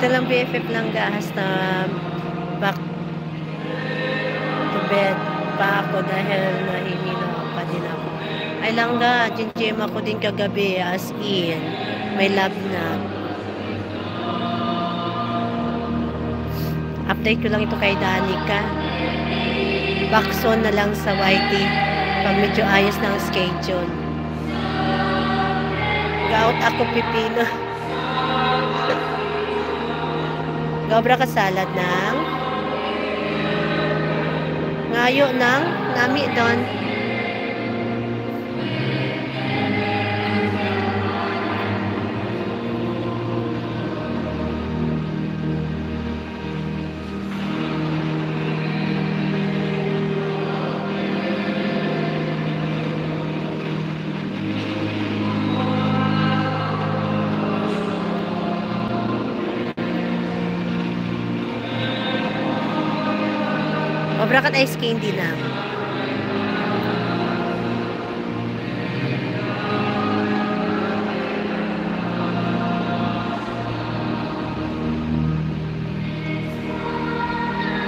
Dalang BFF ng gahas na back to bed pa ako dahil nahihilo pa din ako. Ay lang na, Ghen GM ako din kagabi, as in, may lab na. Update ko lang ito kay Danica. Backson na lang sa YT pag medyo ayos ng schedule. Gout ako pipino. Gobra ka salad ng ngayo ng nami doon. Brakat ice candy na.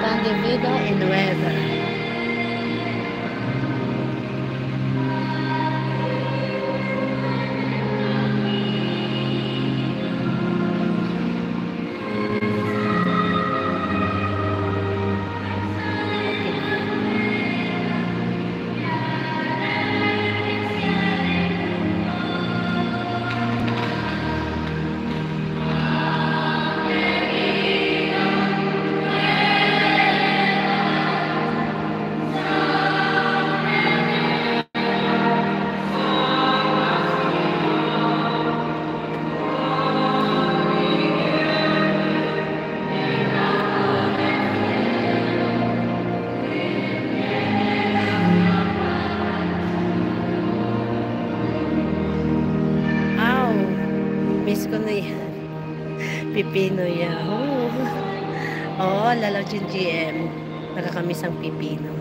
Pandevido and weather. Pipino yahoo. Oo, lalaw Ghen GM. Nakakamiss ang pipino.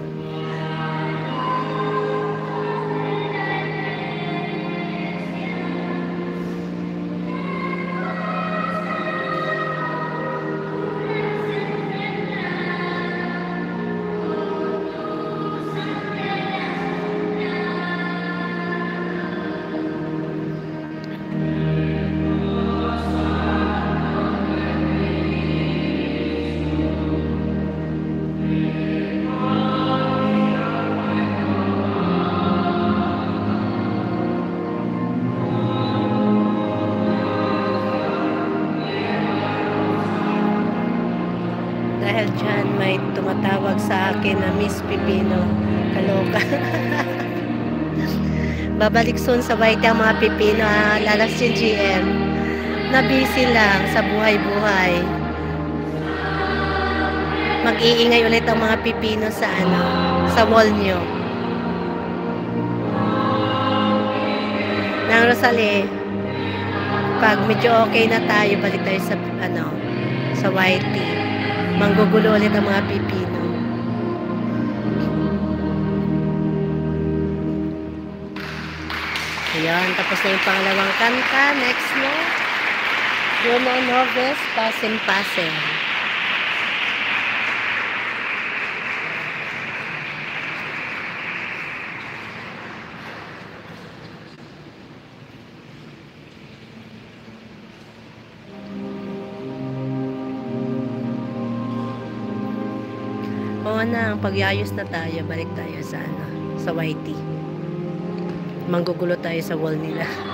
Diyan may tumatawag sa akin na Miss Pipino, kaloka. Babalik soon sa bahay ang mga Pipino, lalas yung GM. Nabisi lang sa buhay-buhay. Mag-iingay ulit ang mga Pipino sa ano, sa wall nyo. Nang Rosalie, pag medyo okay na tayo, balik tayo sa ano, sa YT. Manggugulo ulit ang mga pipino. Ayan, tapos na yung pangalawang kanta. Next na, Bruno Noves, Pasin-Pasin. Na ang pagyayos na tayo, balik tayo sa ano, sa YT. Manggugulo tayo sa wall nila.